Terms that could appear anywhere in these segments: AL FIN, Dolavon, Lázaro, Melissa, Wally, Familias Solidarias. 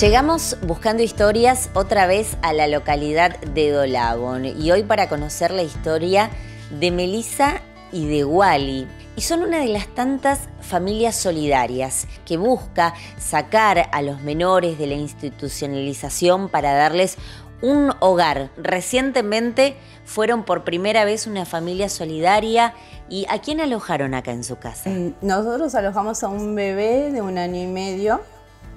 Llegamos buscando historias otra vez a la localidad de Dolavon y hoy para conocer la historia de Melissa y de Wally. Y son una de las tantas familias solidarias que busca sacar a los menores de la institucionalización para darles un hogar. Recientemente fueron por primera vez una familia solidaria. ¿Y a quién alojaron acá en su casa? Nosotros alojamos a un bebé de 1 año y medio.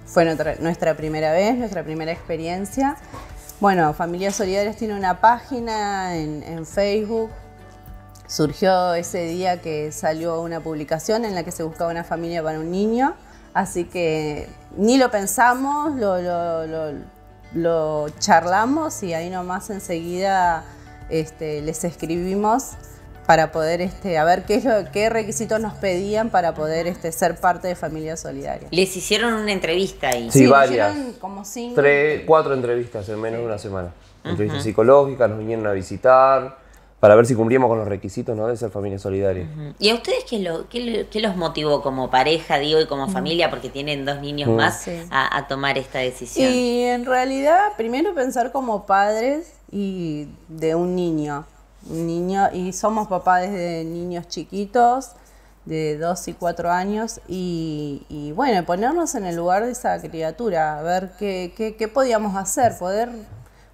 Fue nuestra primera vez, nuestra primera experiencia. Bueno, Familias Solidarias tiene una página en Facebook. Surgió ese día que salió una publicación en la que se buscaba una familia para un niño. Así que ni lo pensamos, lo charlamos y ahí nomás enseguida les escribimos para poder a ver qué requisitos nos pedían para poder ser parte de Familia Solidaria. Les hicieron una entrevista ahí. Sí, varias. Como 3, 4 entrevistas en menos de una semana. Entrevistas psicológicas, nos vinieron a visitar para ver si cumplíamos con los requisitos, ¿no?, de ser familia solidaria. ¿Y a ustedes qué los motivó como pareja, digo, y como familia, porque tienen 2 niños más, a tomar esta decisión? Y en realidad, primero pensar como padres y de un niño, y somos papás desde niños chiquitos, de 2 y 4 años, y bueno, ponernos en el lugar de esa criatura, a ver qué podíamos hacer, poder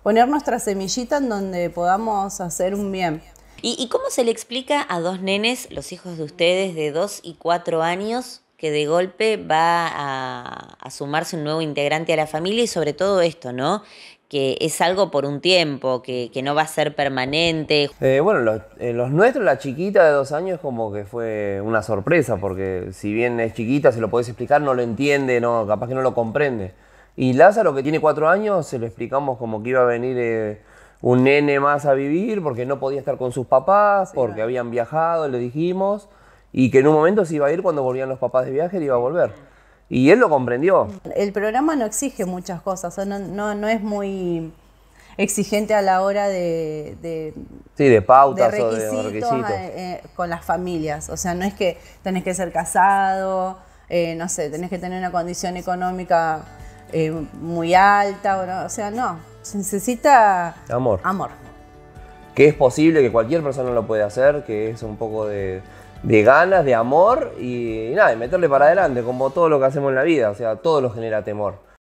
poner nuestra semillita en donde podamos hacer un bien. ¿Y cómo se le explica a 2 nenes, los hijos de ustedes, de 2 y 4 años, que de golpe va a sumarse un nuevo integrante a la familia y sobre todo esto, ¿no?, que es algo por un tiempo, que no va a ser permanente? Bueno, los nuestros, la chiquita de 2 años, como que fue una sorpresa, porque si bien es chiquita, se lo podés explicar, no lo entiende, no, capaz que no lo comprende. Y Lázaro, que tiene 4 años, se lo explicamos como que iba a venir un nene más a vivir, porque no podía estar con sus papás, porque habían viajado, le dijimos, y que en un momento se iba a ir cuando volvían los papás de viaje, él iba a volver. Y él lo comprendió. El programa no exige muchas cosas, no es muy exigente a la hora de pautas de requisitos, con las familias. O sea, no es que tenés que ser casado, no sé, tenés que tener una condición económica muy alta, no. Se necesita amor. Amor. Que es posible, que cualquier persona lo puede hacer, que es un poco de ganas, de amor y nada, de meterle para adelante, como todo lo que hacemos en la vida, o sea, todo lo genera temor.